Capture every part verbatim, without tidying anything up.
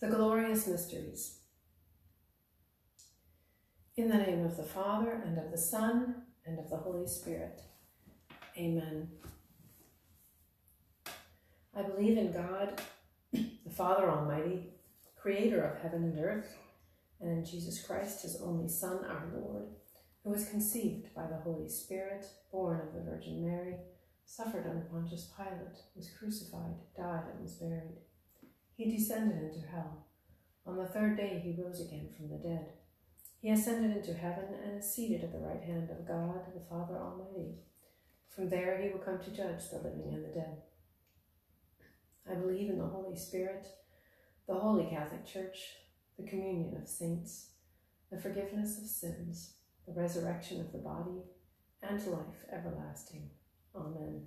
The Glorious Mysteries. In the name of the Father, and of the Son, and of the Holy Spirit. Amen. I believe in God, the Father Almighty, creator of heaven and earth, and in Jesus Christ, his only Son, our Lord, who was conceived by the Holy Spirit, born of the Virgin Mary, suffered under Pontius Pilate, was crucified, died, and was buried. He descended into hell. On the third day he rose again from the dead. He ascended into heaven and is seated at the right hand of God, the Father Almighty. From there he will come to judge the living and the dead. I believe in the Holy Spirit, the Holy Catholic Church, the communion of saints, the forgiveness of sins, the resurrection of the body, and life everlasting. Amen.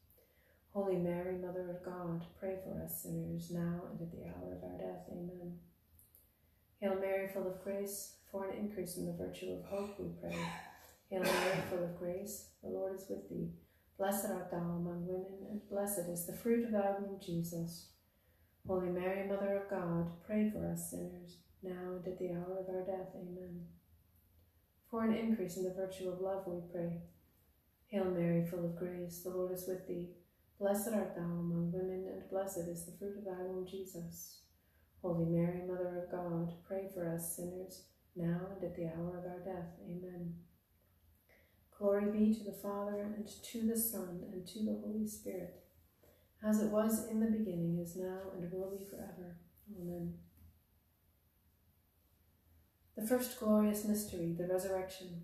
Holy Mary, Mother of God, pray for us sinners, now and at the hour of our death. Amen. Hail Mary, full of grace, for an increase in the virtue of hope, we pray. Hail Mary, full of grace, the Lord is with thee. Blessed art thou among women, and blessed is the fruit of thy womb, Jesus. Holy Mary, Mother of God, pray for us sinners, now and at the hour of our death. Amen. For an increase in the virtue of love, we pray. Hail Mary, full of grace, the Lord is with thee. Blessed art thou among women, and blessed is the fruit of thy womb, Jesus. Holy Mary, Mother of God, pray for us sinners, now and at the hour of our death. Amen. Glory be to the Father, and to the Son, and to the Holy Spirit, as it was in the beginning, is now, and will be forever. Amen. The first glorious mystery, the resurrection.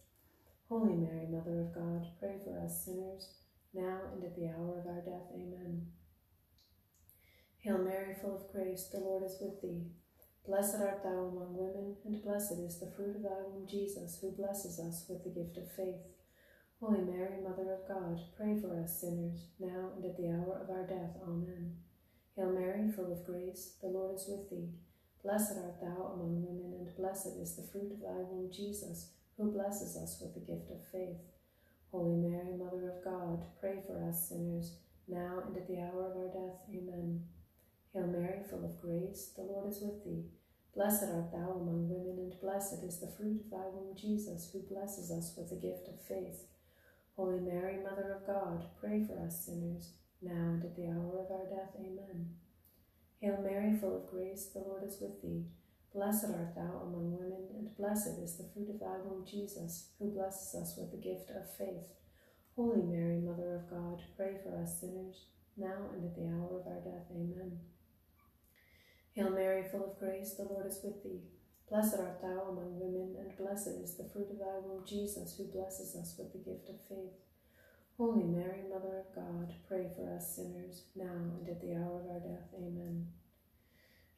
Holy Mary, Mother of God, pray for us sinners, now and at the hour of our death. Amen. Hail Mary, full of grace, the Lord is with thee. Blessed art thou among women, and blessed is the fruit of thy womb, Jesus, who blesses us with the gift of faith. Holy Mary, Mother of God, pray for us sinners, now and at the hour of our death. Amen. Hail Mary, full of grace, the Lord is with thee. Blessed art thou among women, and blessed is the fruit of thy womb, Jesus, who blesses us with the gift of faith. Holy Mary, Mother of God, pray for us sinners, now and at the hour of our death. Amen. Hail Mary, full of grace, the Lord is with thee. Blessed art thou among women, and blessed is the fruit of thy womb, Jesus, who blesses us with the gift of faith. Holy Mary, Mother of God, pray for us sinners, now and at the hour of our death. Amen. Hail Mary, full of grace, the Lord is with thee. Blessed art thou among women, and blessed is the fruit of thy womb, Jesus, who blesses us with the gift of faith. Holy Mary, Mother of God, pray for us sinners, now and at the hour of our death. Amen. Hail Mary, full of grace, the Lord is with thee. Blessed art thou among women, and blessed is the fruit of thy womb, Jesus, who blesses us with the gift of faith. Holy Mary, Mother of God, pray for us sinners, now and at the hour of our death. Amen.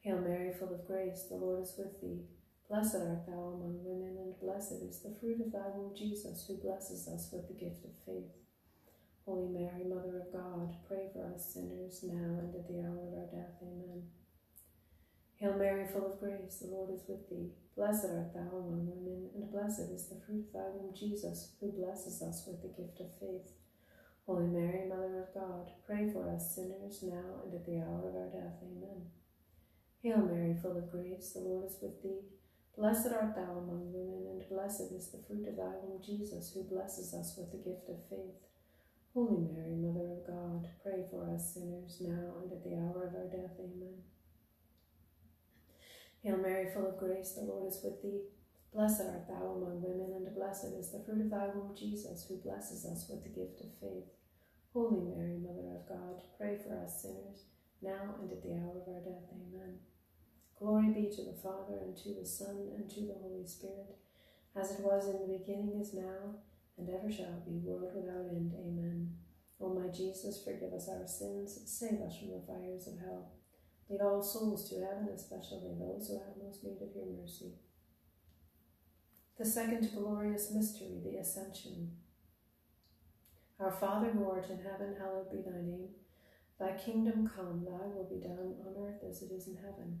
Hail Mary, full of grace, the Lord is with thee. Blessed art thou among women, and blessed is the fruit of thy womb, Jesus, who blesses us with the gift of faith. Holy Mary, Mother of God, pray for us sinners, now and at the hour of our death. Amen. Hail Mary, full of grace, the Lord is with thee. Blessed art thou among women, and blessed is the fruit of thy womb, Jesus, who blesses us with the gift of faith. Holy Mary, Mother of God, pray for us sinners, now and at the hour of our death. Amen. Hail Mary, full of grace, the Lord is with thee. Blessed art thou among women, and blessed is the fruit of thy womb, Jesus, who blesses us with the gift of faith. Holy Mary, Mother of God, pray for us sinners now and at the hour of our death. Amen. Hail Mary, full of grace, the Lord is with thee. Blessed art thou among women, and blessed is the fruit of thy womb, Jesus, who blesses us with the gift of faith. Holy Mary, Mother of God, pray for us sinners, now and at the hour of our death. Amen. Glory be to the Father, and to the Son, and to the Holy Spirit, as it was in the beginning, is now, and ever shall be, world without end. Amen. O my Jesus, forgive us our sins, save us from the fires of hell. Lead all souls to heaven, especially those who have most need of your mercy. The second glorious mystery, the Ascension. Our Father who art in heaven, hallowed be thy name. Thy kingdom come, thy will be done, on earth as it is in heaven.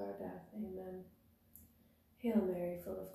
our death. Amen. Hail Mary, full of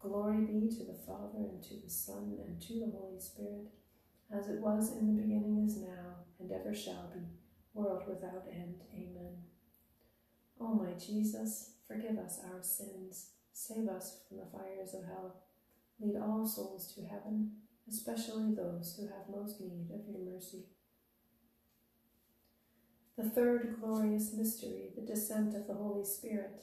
Glory be to the Father, and to the Son, and to the Holy Spirit, as it was in the beginning, is now, and ever shall be, world without end. Amen. O my Jesus, forgive us our sins, save us from the fires of hell, lead all souls to heaven, especially those who have most need of your mercy. The third glorious mystery, the descent of the Holy Spirit.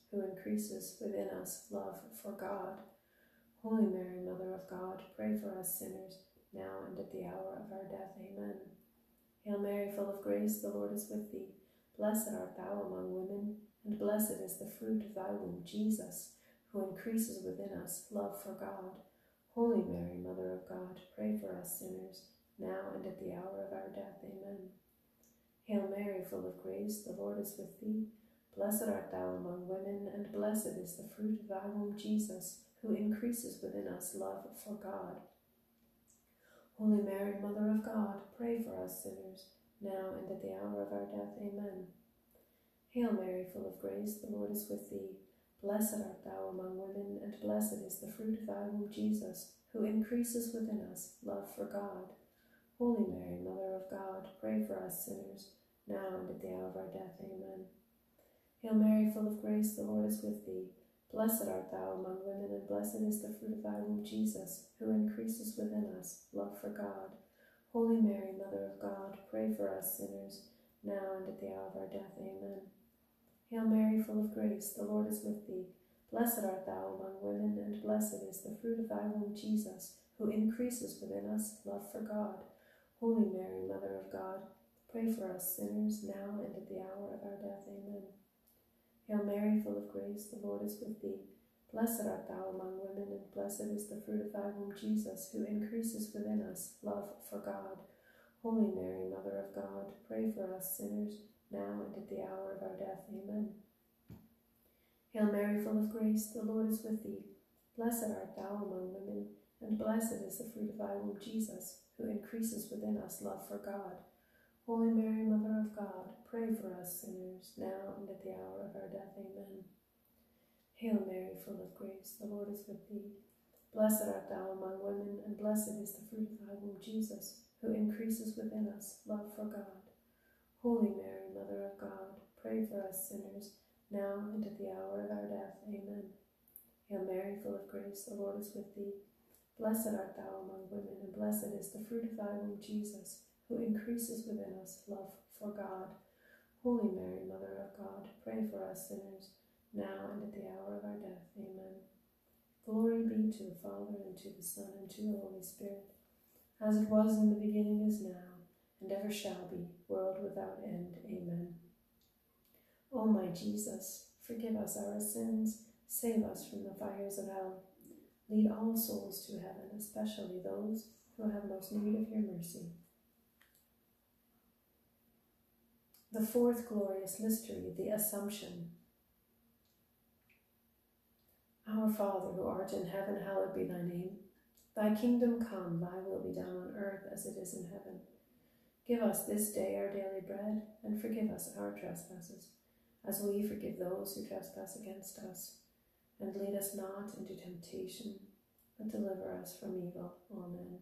who increases within us love for God. Holy Mary, Mother of God, pray for us sinners, now and at the hour of our death. Amen. Hail Mary, full of grace, the Lord is with thee. Blessed art thou among women, And blessed is the fruit of thy womb, Jesus, who increases within us love for God. Holy Mary, Mother of God, pray for us sinners, now and at the hour of our death. Amen. Hail Mary, full of grace, the Lord is with thee. Blessed art thou among women, and blessed is the fruit of thy womb, Jesus, who increases within us love for God. Holy Mary, Mother of God, pray for us sinners, now and at the hour of our death. Amen. Hail Mary, full of grace, the Lord is with thee. Blessed art thou among women, and blessed is the fruit of thy womb, Jesus, who increases within us love for God. Holy Mary, Mother of God, pray for us sinners, now and at the hour of our death. Amen. Hail Mary, full of grace, the Lord is with thee. Blessed art thou among women, and blessed is the fruit of thy womb, Jesus, who increases within us love for God. Holy Mary, Mother of God, pray for us sinners, now and at the hour of our death. Amen. Hail Mary, full of grace, the Lord is with thee. Blessed art thou among women, and blessed is the fruit of thy womb, Jesus, who increases within us love for God. Holy Mary, Mother of God, pray for us sinners, now and at the hour of our death. Amen. Hail Mary, full of grace, the Lord is with thee. Blessed art thou among women, and blessed is the fruit of thy womb, Jesus, who increases within us love for God. Holy Mary, Mother of God, pray for us sinners, now and at the hour of our death. Amen. Hail Mary, full of grace, the Lord is with thee. Blessed art thou among women, and blessed is the fruit of thy womb, Jesus, who increases within us love for God. Holy Mary, Mother of God, pray for us sinners, now and at the hour of our death. Amen. Hail Mary, full of grace, the Lord is with thee. Blessed art thou among women, and blessed is the fruit of thy womb, Jesus, who increases within us love for God. Holy Mary, Mother of God, pray for us sinners, now and at the hour of our death. Amen. Hail Mary, full of grace, the Lord is with thee. Blessed art thou among women, and blessed is the fruit of thy womb, Jesus, who increases within us love for God. Holy Mary, Mother of God, pray for us sinners, now and at the hour of our death. Amen. Glory be to the Father, and to the Son, and to the Holy Spirit, as it was in the beginning, is now, and ever shall be, world without end. Amen. O my Jesus, forgive us our sins, save us from the fires of hell. Lead all souls to heaven, especially those who have most need of your mercy. The fourth glorious mystery, the Assumption. Our Father, who art in heaven, hallowed be thy name. Thy kingdom come, thy will be done on earth as it is in heaven. Give us this day our daily bread, and forgive us our trespasses, as we forgive those who trespass against us. And lead us not into temptation, but deliver us from evil. Amen.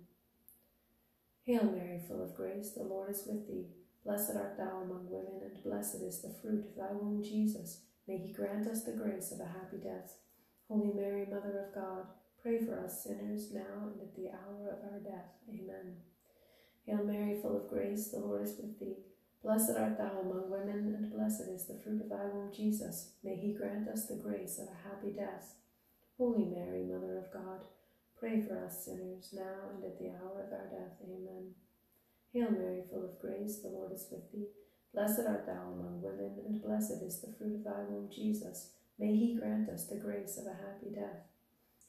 Hail Mary, full of grace, the Lord is with thee. Blessed art thou among women, and blessed is the fruit of thy womb, Jesus. May he grant us the grace of a happy death. Holy Mary, Mother of God, pray for us sinners, now and at the hour of our death. Amen. Hail Mary, full of grace, the Lord is with thee. Blessed art thou among women, and blessed is the fruit of thy womb, Jesus. May he grant us the grace of a happy death. Holy Mary, Mother of God, pray for us sinners, now and at the hour of our death. Amen. Hail Mary, full of grace, the Lord is with thee. Blessed art thou among women, and blessed is the fruit of thy womb, Jesus. May he grant us the grace of a happy death.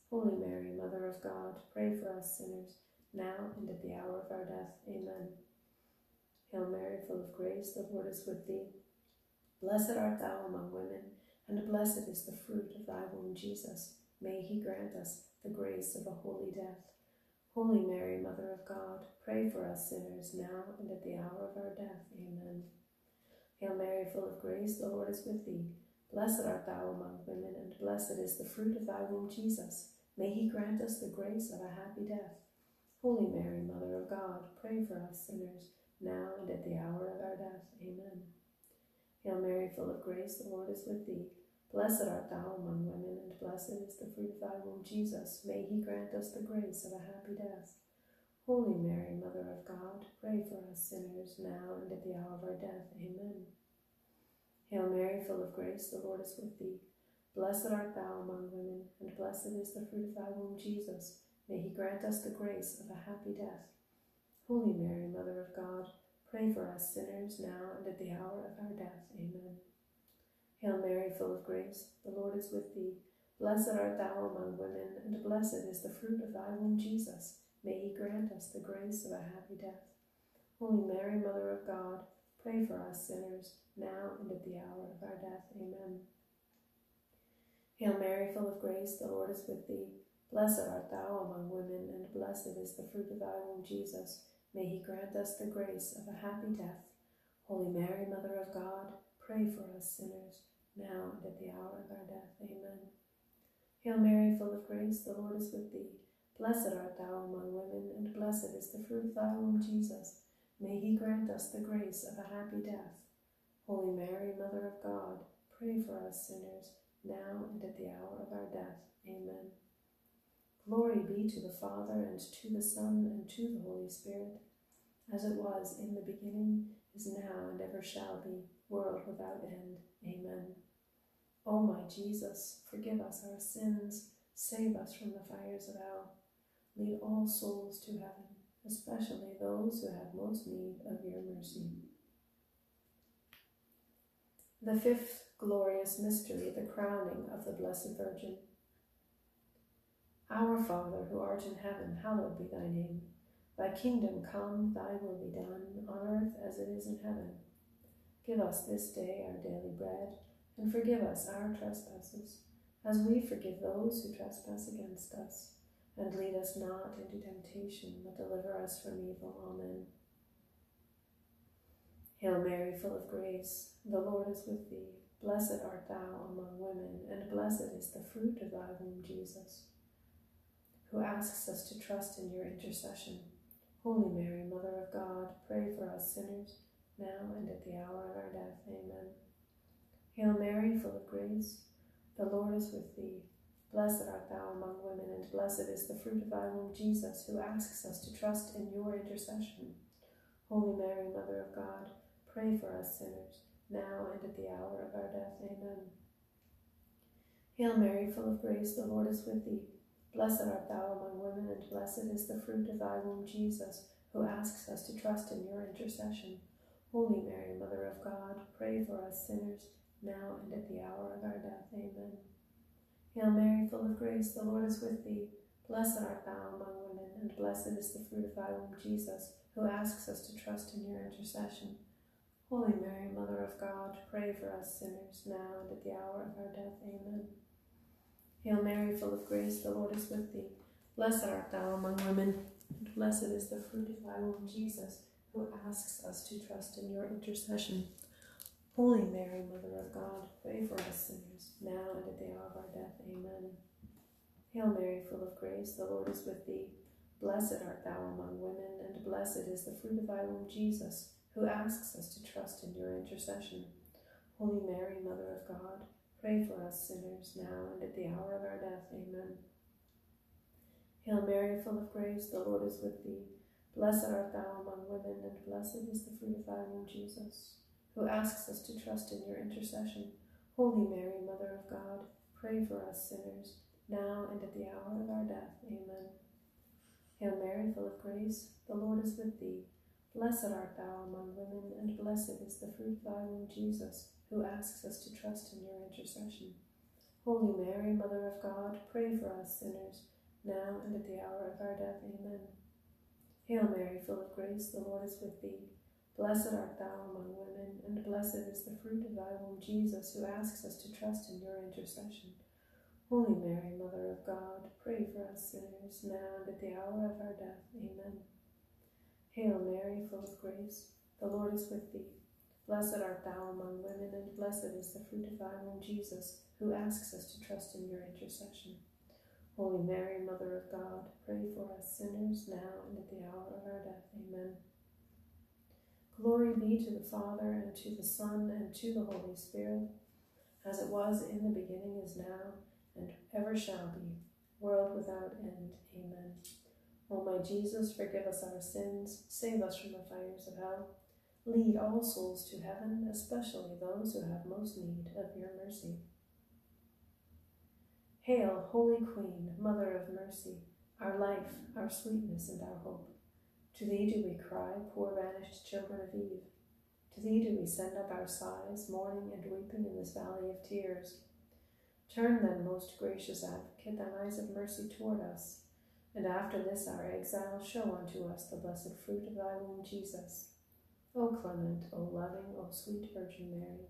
Holy Mary, Mother of God, pray for us sinners, now and at the hour of our death. Amen. Hail Mary, full of grace, the Lord is with thee. Blessed art thou among women, and blessed is the fruit of thy womb, Jesus. May he grant us the grace of a holy death. Holy Mary, Mother of God, pray for us sinners, now and at the hour of our death. Amen. Hail Mary, full of grace, the Lord is with thee. Blessed art thou among women, and blessed is the fruit of thy womb, Jesus. May he grant us the grace of a happy death. Holy Mary, Mother of God, pray for us sinners, now and at the hour of our death. Amen. Hail Mary, full of grace, the Lord is with thee. Blessed art thou among women, and blessed is the fruit of thy womb, Jesus. May he grant us the grace of a happy death. Holy Mary, Mother of God, pray for us sinners, now and at the hour of our death. Amen. Hail Mary, full of grace, the Lord is with thee. Blessed art thou among women, and blessed is the fruit of thy womb, Jesus. May he grant us the grace of a happy death. Holy Mary, Mother of God, pray for us sinners, now and at the hour of our death. Amen. Hail Mary, full of grace, the Lord is with thee. Blessed art thou among women, and blessed is the fruit of thy womb, Jesus. May he grant us the grace of a happy death. Holy Mary, Mother of God, pray for us sinners, now and at the hour of our death. Amen. Hail Mary, full of grace, the Lord is with thee. Blessed art thou among women, and blessed is the fruit of thy womb, Jesus. May he grant us the grace of a happy death. Holy Mary, Mother of God, pray for us sinners, now and at the hour of our death. Amen. Hail Mary, full of grace, the Lord is with thee. Blessed art thou among women, and blessed is the fruit of thy womb, Jesus. May he grant us the grace of a happy death. Holy Mary, Mother of God, pray for us sinners, now and at the hour of our death. Amen. Glory be to the Father, and to the Son, and to the Holy Spirit, as it was in the beginning, is now, and ever shall be, world without end. Amen. O my Jesus, forgive us our sins, save us from the fires of hell. Lead all souls to heaven, especially those who have most need of your mercy. The fifth glorious mystery, the crowning of the Blessed Virgin. Our Father, who art in heaven, hallowed be thy name. Thy kingdom come, thy will be done, on earth as it is in heaven. Give us this day our daily bread, and forgive us our trespasses, as we forgive those who trespass against us. And lead us not into temptation, but deliver us from evil. Amen. Hail Mary, full of grace, the Lord is with thee. Blessed art thou among women, and blessed is the fruit of thy womb, Jesus, who asks us to trust in your intercession. Holy Mary, Mother of God, pray for us sinners, now and at the hour of our death. Amen. Hail Mary, full of grace, the Lord is with thee. Blessed art thou among women, and blessed is the fruit of thy womb, Jesus, who asks us to trust in your intercession. Holy Mary, Mother of God, pray for us sinners, now and at the hour of our death. Amen. Hail Mary, full of grace, the Lord is with thee. Blessed art thou among women, and blessed is the fruit of thy womb, Jesus, who asks us to trust in your intercession. Holy Mary, Mother of God, pray for us sinners, now and at the hour of our death. Amen. Hail Mary, full of grace, the Lord is with thee. Blessed art thou among women, and blessed is the fruit of thy womb, Jesus, who asks us to trust in your intercession. Holy Mary, Mother of God, pray for us sinners, now and at the hour of our death. Amen. Hail Mary, full of grace, the Lord is with thee. Blessed art thou among women, and blessed is the fruit of thy womb, Jesus, who asks us to trust in your intercession. Holy Mary, Mother of God, pray for us sinners, now and at the hour of our death. Amen. Hail Mary, full of grace, the Lord is with thee. Blessed art thou among women, and blessed is the fruit of thy womb, Jesus, who asks us to trust in your intercession. Holy Mary, Mother of God, pray for us sinners, now and at the hour of our death. Amen. Hail Mary, full of grace, the Lord is with thee. Blessed art thou among women, and blessed is the fruit of thy womb, Jesus, who asks us to trust in your intercession. Holy Mary, Mother of God, pray for us sinners, now and at the hour of our death. Amen. Hail Mary, full of grace, the Lord is with thee. Blessed art thou among women, and blessed is the fruit of thy womb, Jesus, who asks us to trust in your intercession. Holy Mary, Mother of God, pray for us sinners, now and at the hour of our death. Amen. Hail Mary, full of grace, the Lord is with thee. Blessed art thou among women, and blessed is the fruit of thy womb, Jesus, who asks us to trust in your intercession. Holy Mary, Mother of God, pray for us sinners, now and at the hour of our death. Amen. Hail Mary, full of grace, the Lord is with thee. Blessed art thou among women, and blessed is the fruit of thy womb, Jesus, who asks us to trust in your intercession. Holy Mary, Mother of God, pray for us sinners, now and at the hour of our death. Amen. Glory be to the Father, and to the Son, and to the Holy Spirit, as it was in the beginning, is now, and ever shall be, world without end. Amen. O my Jesus, forgive us our sins, save us from the fires of hell. Lead all souls to heaven, especially those who have most need of your mercy. Hail, Holy Queen, Mother of Mercy, our life, our sweetness, and our hope. To thee do we cry, poor banished children of Eve. To thee do we send up our sighs, mourning and weeping in this valley of tears. Turn then, most gracious advocate, thine eyes of mercy toward us, and after this our exile show unto us the blessed fruit of thy womb, Jesus. O clement, O loving, O sweet Virgin Mary,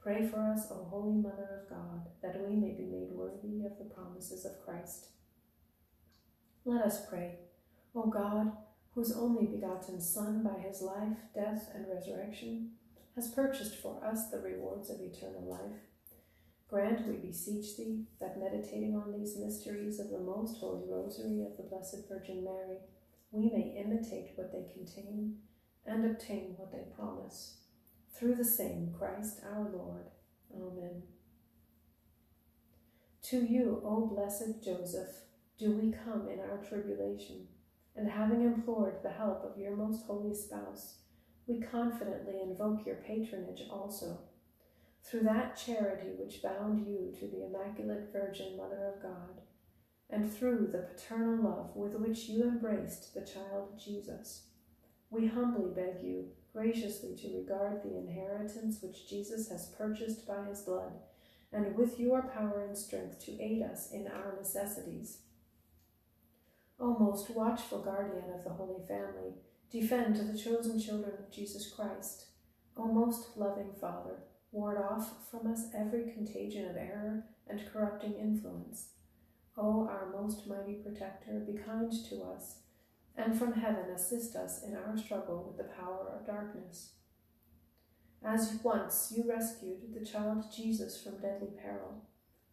pray for us, O Holy Mother of God, that we may be made worthy of the promises of Christ. Let us pray. O God, whose only begotten Son, by his life, death, and resurrection, has purchased for us the rewards of eternal life, grant, we beseech thee, that meditating on these mysteries of the most holy rosary of the Blessed Virgin Mary, we may imitate what they contain and obtain what they promise. Through the same Christ our Lord. Amen. To you, O blessed Joseph, do we come in our tribulation, and having implored the help of your most holy spouse, we confidently invoke your patronage also. Through that charity which bound you to the Immaculate Virgin Mother of God, and through the paternal love with which you embraced the child Jesus, we humbly beg you graciously to regard the inheritance which Jesus has purchased by his blood, and with your power and strength to aid us in our necessities. O most watchful guardian of the Holy Family, defend the chosen children of Jesus Christ. O most loving Father, ward off from us every contagion of error and corrupting influence. O our most mighty protector, be kind to us, and from heaven assist us in our struggle with the power of darkness. As once you rescued the child Jesus from deadly peril,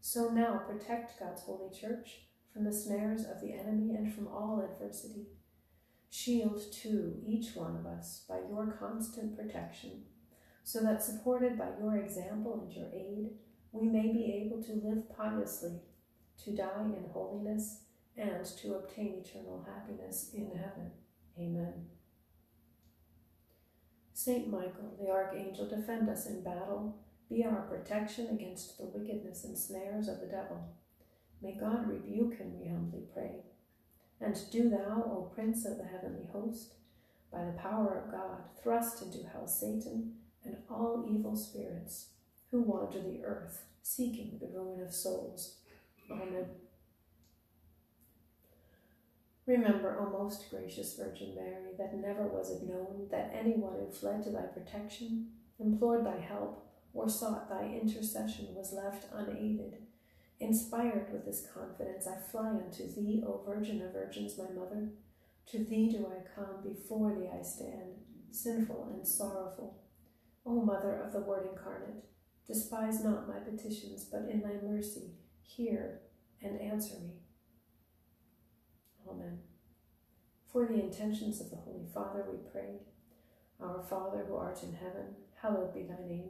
so now protect God's holy church from the snares of the enemy and from all adversity. Shield, too, each one of us by your constant protection, so that, supported by your example and your aid, we may be able to live piously, to die in holiness, and to obtain eternal happiness in heaven. Amen. Saint Michael, the Archangel, defend us in battle. Be our protection against the wickedness and snares of the devil. May God rebuke him, we humbly pray. And do thou, O Prince of the heavenly host, by the power of God, thrust into hell Satan and all evil spirits who wander the earth, seeking the ruin of souls. Amen. Remember, O most gracious Virgin Mary, that never was it known that anyone who fled to thy protection, implored thy help, or sought thy intercession was left unaided. Inspired with this confidence, I fly unto thee, O Virgin of Virgins, my Mother. To thee do I come, before thee I stand, sinful and sorrowful. O Mother of the Word incarnate, despise not my petitions, but in thy mercy hear and answer me. Amen. For the intentions of the Holy Father we pray. Our Father, who art in heaven, hallowed be thy name.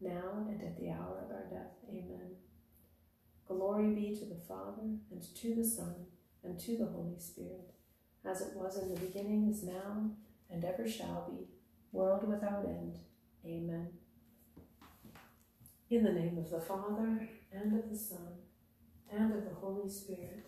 now and at the hour of our death. Amen. Glory be to the Father, and to the Son, and to the Holy Spirit, as it was in the beginning, is now, and ever shall be, world without end. Amen. In the name of the Father, and of the Son, and of the Holy Spirit.